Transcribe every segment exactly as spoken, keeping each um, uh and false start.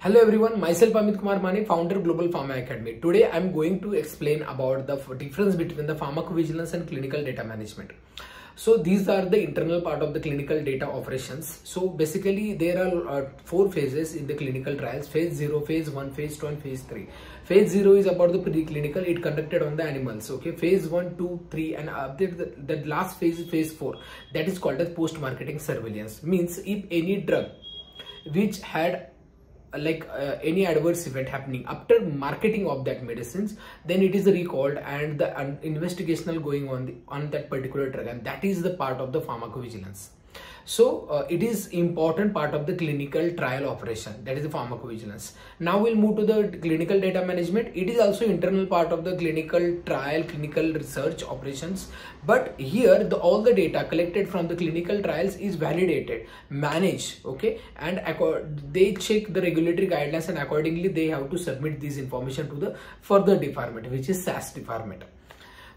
Hello everyone, myself Amit Kumar Mani, founder Global Pharma Academy. Today I am going to explain about the difference between the pharmacovigilance and clinical data management. So these are the internal part of the clinical data operations. So basically there are uh, four phases in the clinical trials: phase zero, phase one, phase two and phase three. Phase zero is about the preclinical, it conducted on the animals. Okay, phase one, two, three and uh, the, the last phase is phase four, that is called as post-marketing surveillance. Means if any drug which had like uh, any adverse event happening after marketing of that medicines, then it is recalled and the un investigational going on the, on that particular drug, and that is the part of the pharmacovigilance. So uh, it is important part of the clinical trial operation, that is the pharmacovigilance. Now we'll move to the clinical data management. It is also internal part of the clinical trial, clinical research operations. But here the, all the data collected from the clinical trials is validated, managed, okay, and they check the regulatory guidelines and accordingly they have to submit this information to the further department, which is S A S department.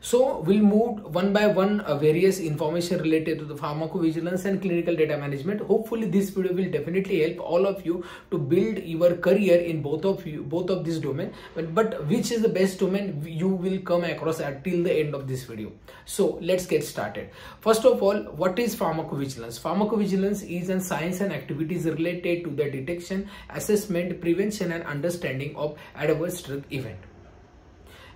So we'll move one by one uh, various information related to the pharmacovigilance and clinical data management. Hopefully this video will definitely help all of you to build your career in both of you, both of these domain. But, but which is the best domain you will come across at till the end of this video. So let's get started. First of all, what is pharmacovigilance? Pharmacovigilance is a science and activities related to the detection, assessment, prevention and understanding of adverse drug event.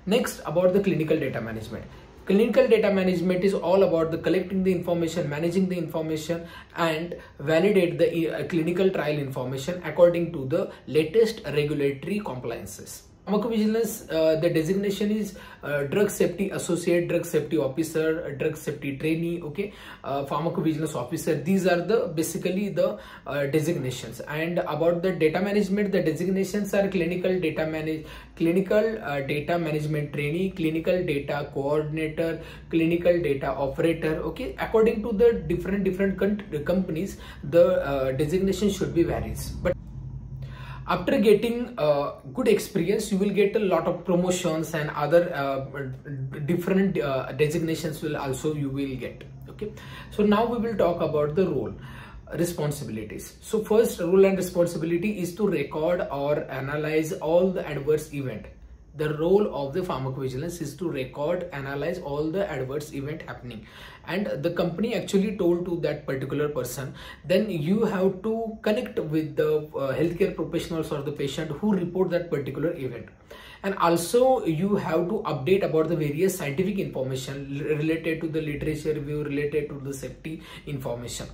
Next, about the clinical data management. Clinical data management is all about the collecting the information, managing the information and validate the uh, clinical trial information according to the latest regulatory compliances. Pharmacovigilance, uh, the designation is uh, drug safety associate, drug safety officer, drug safety trainee, okay, uh, pharmacovigilance officer. These are the basically the uh, designations. And about the data management, the designations are clinical data manage, clinical uh, data management trainee, clinical data coordinator, clinical data operator. Okay, according to the different different companies, the uh, designation should be varies. But after getting uh, good experience, you will get a lot of promotions and other uh, different uh, designations will also you will get. Okay, so now we will talk about the role, responsibilities. So first role and responsibility is to record or analyze all the adverse event. The role of the pharmacovigilance is to record, analyze all the adverse event happening, and the company actually told to that particular person. Then you have to connect with the uh, healthcare professionals or the patient who report that particular event. And also you have to update about the various scientific information related to the literature review, related to the safety information.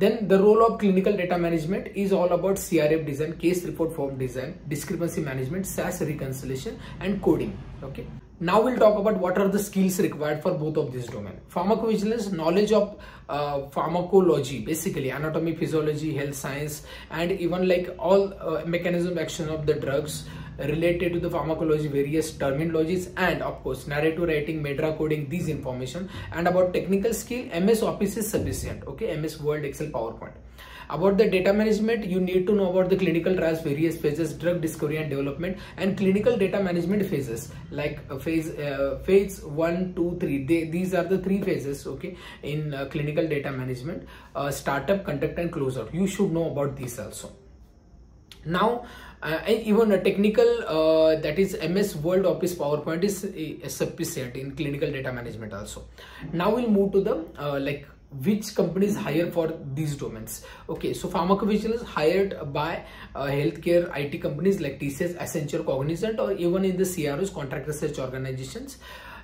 Then the role of clinical data management is all about C R F design, case report form design, discrepancy management, S A S reconciliation and coding. Okay. Now we'll talk about what are the skills required for both of these domains. Pharmacovigilance, knowledge of uh, pharmacology, basically anatomy, physiology, health science, and even like all uh, mechanism of action of the drugs related to the pharmacology, various terminologies, and of course narrative writing, MedDRA coding, these information. And about technical skill, M S Office is sufficient. Okay, M S Word, Excel, PowerPoint. About the data management, you need to know about the clinical trials, various phases, drug discovery and development, and clinical data management phases like phase uh, phase one, two, three. They, these are the three phases. Okay, in uh, clinical data management, uh, startup, conduct, and closeout. You should know about these also. Now, uh, even a technical uh, that is M S Word, Office, PowerPoint is uh, sufficient in clinical data management also. Now we'll move to the uh, like. Which companies hire for these domains? Okay, so pharmacovigilance hired by uh, healthcare I T companies like T C S, Accenture, Cognizant, or even in the C R Os, contract research organizations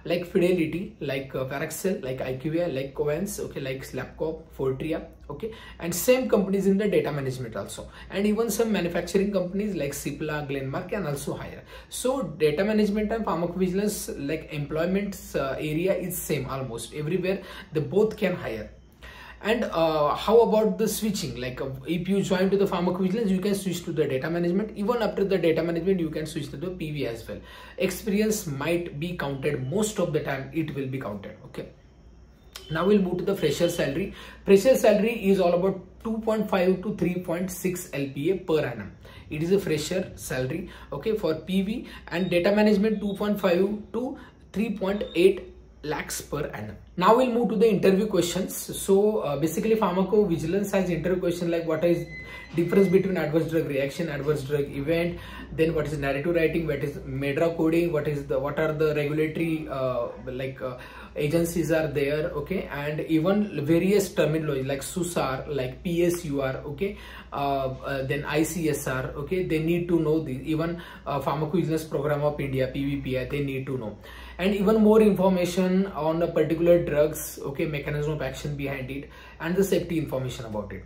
like Fidelity, like uh, Parexel, like I Q V I A, like Covance, okay, like Slapcorp, Fortria, okay, and same companies in the data management also, and even some manufacturing companies like Cipla, Glenmark can also hire. So data management and pharmacovigilance like employment uh, area is same almost everywhere. They both can hire. And uh, how about the switching? Like uh, if you join to the pharmacovigilance, you can switch to the data management. Even after the data management, you can switch to the P V as well. Experience might be counted. Most of the time it will be counted. Okay. Now we'll move to the fresher salary. Fresher salary is all about two point five to three point six L P A per annum. It is a fresher salary. Okay. For P V and data management, two point five to three point eight lakhs per annum. Now we'll move to the interview questions. So uh, basically pharmacovigilance has interview question like what is difference between adverse drug reaction, adverse drug event, then what is narrative writing, what is MedDRA coding, what is the what are the regulatory uh, like uh, agencies are there, okay, and even various terminology like SUSAR, like P S U R, okay, uh, uh, then I C S R, okay, they need to know this. Even uh, Pharmacovigilance Program of India, P V P I, they need to know, and even more information on a particular drugs, okay, mechanism of action behind it, and the safety information about it.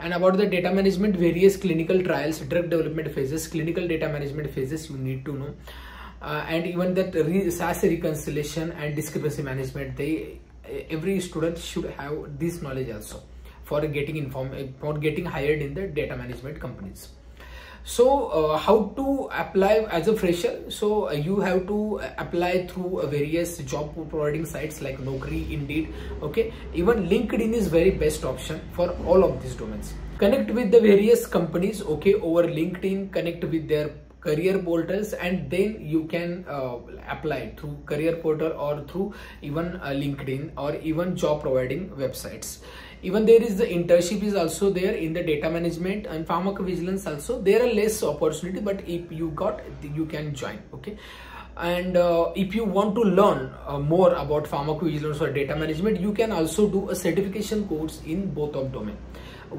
And about the data management, various clinical trials, drug development phases, clinical data management phases, you need to know. Uh, and even that re S A S reconciliation and discrepancy management, they every student should have this knowledge also for getting informed, for getting hired in the data management companies. So uh, how to apply as a fresher? So uh, you have to apply through uh, various job providing sites like Naukri, Indeed, okay, even LinkedIn is very best option for all of these domains. Connect with the various companies, okay, over LinkedIn, connect with their career portals, and then you can uh, apply through career portal or through even uh, LinkedIn or even job providing websites. Even there is the internship is also there in the data management and pharmacovigilance also. There are less opportunity, but if you got, you can join, okay. And uh, if you want to learn uh, more about pharmacovigilance or data management, you can also do a certification course in both of domain.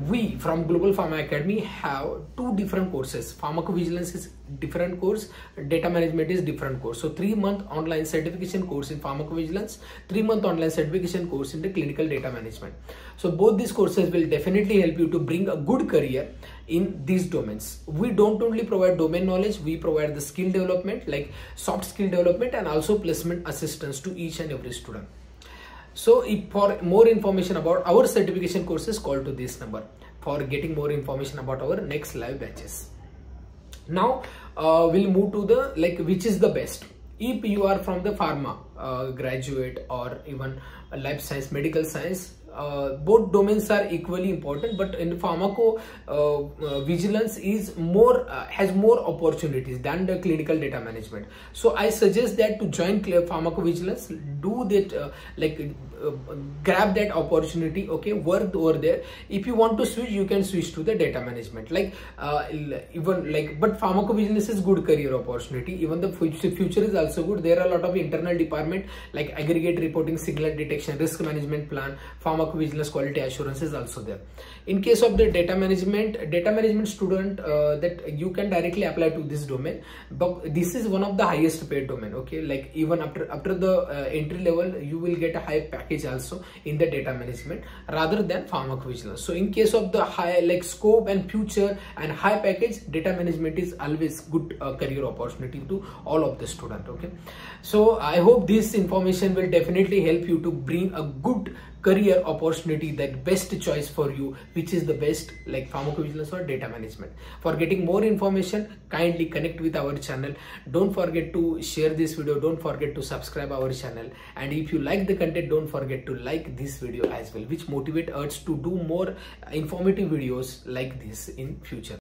We from Global Pharma Academy have two different courses. Pharmacovigilance is different course, data management is different course. So three month online certification course in pharmacovigilance, three month online certification course in the clinical data management. So both these courses will definitely help you to bring a good career in these domains. We don't only provide domain knowledge, we provide the skill development like soft skill development and also placement assistance to each and every student. So if for more information about our certification courses, call to this number for getting more information about our next live batches. Now uh, we'll move to the like which is the best. If you are from the pharma uh, graduate or even life science, medical science, Uh, both domains are equally important, but in pharmaco uh, uh, vigilance is more uh, has more opportunities than the clinical data management. So I suggest that to join pharmacovigilance, do that uh, like uh, grab that opportunity, okay, work over there. If you want to switch, you can switch to the data management, like uh, even like but pharmacovigilance is good career opportunity. Even the future, future is also good. There are a lot of internal department like aggregate reporting, signal detection, risk management plan, pharma Pharmacovigilance quality assurance is also there. In case of the data management, data management student uh, that you can directly apply to this domain, but this is one of the highest paid domain, okay, like even after after the uh, entry level you will get a high package also in the data management rather than pharmacovigilance. So in case of the high like scope and future and high package, data management is always good uh, career opportunity to all of the student, okay. So I hope this information will definitely help you to bring a good career opportunity, that best choice for you, which is the best like pharmacovigilance or data management. For getting more information, kindly connect with our channel. Don't forget to share this video. Don't forget to subscribe our channel. And if you like the content, don't forget to like this video as well, which motivate us to do more informative videos like this in future.